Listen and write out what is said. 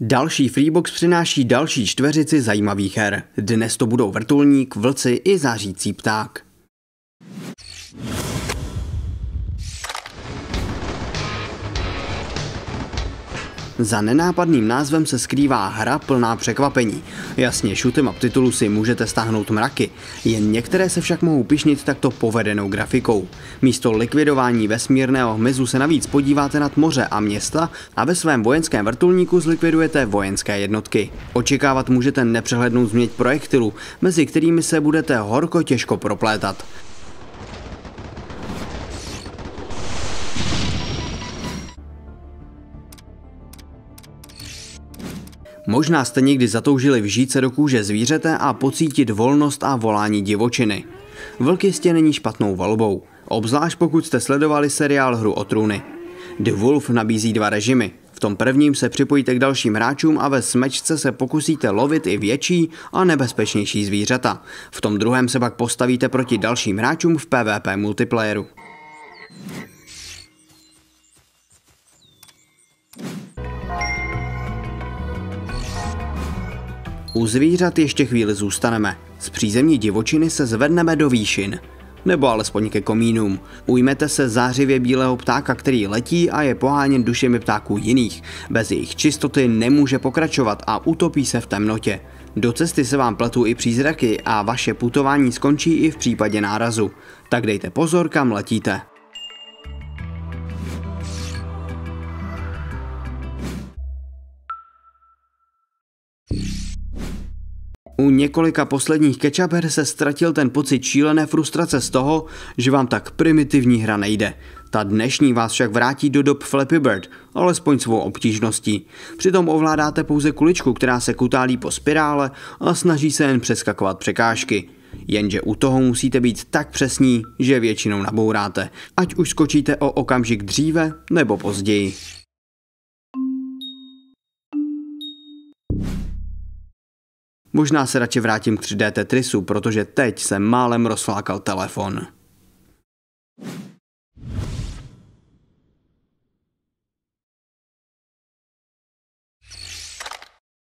Další Freebox přináší další čtveřici zajímavých her. Dnes to budou vrtulník, vlci i zářící pták. Za nenápadným názvem se skrývá hra plná překvapení. Jasně, shoot'em up titulu si můžete stáhnout mraky, jen některé se však mohou pyšnit takto povedenou grafikou. Místo likvidování vesmírného hmyzu se navíc podíváte nad moře a města a ve svém vojenském vrtulníku zlikvidujete vojenské jednotky. Očekávat můžete nepřehlednou změť projektilů, mezi kterými se budete horko těžko proplétat. Možná jste někdy zatoužili vžít se do kůže zvířete a pocítit volnost a volání divočiny. Vlk jistě není špatnou volbou, obzvlášť pokud jste sledovali seriál Hru o trůny. The Wolf nabízí dva režimy. V tom prvním se připojíte k dalším hráčům a ve smečce se pokusíte lovit i větší a nebezpečnější zvířata. V tom druhém se pak postavíte proti dalším hráčům v PvP multiplayeru. U zvířat ještě chvíli zůstaneme. Z přízemní divočiny se zvedneme do výšin. Nebo alespoň ke komínům. Ujmete se zářivě bílého ptáka, který letí a je poháněn dušemi ptáků jiných. Bez jejich čistoty nemůže pokračovat a utopí se v temnotě. Do cesty se vám pletou i přízraky a vaše putování skončí i v případě nárazu. Tak dejte pozor, kam letíte. U několika posledních catch-up her se ztratil ten pocit šílené frustrace z toho, že vám tak primitivní hra nejde. Ta dnešní vás však vrátí do dob Flappy Bird, alespoň svou obtížností. Přitom ovládáte pouze kuličku, která se kutálí po spirále a snaží se jen přeskakovat překážky. Jenže u toho musíte být tak přesní, že většinou nabouráte, ať už skočíte o okamžik dříve nebo později. Možná se radši vrátím k 3D Tetrisu, protože teď jsem málem rozflákal telefon.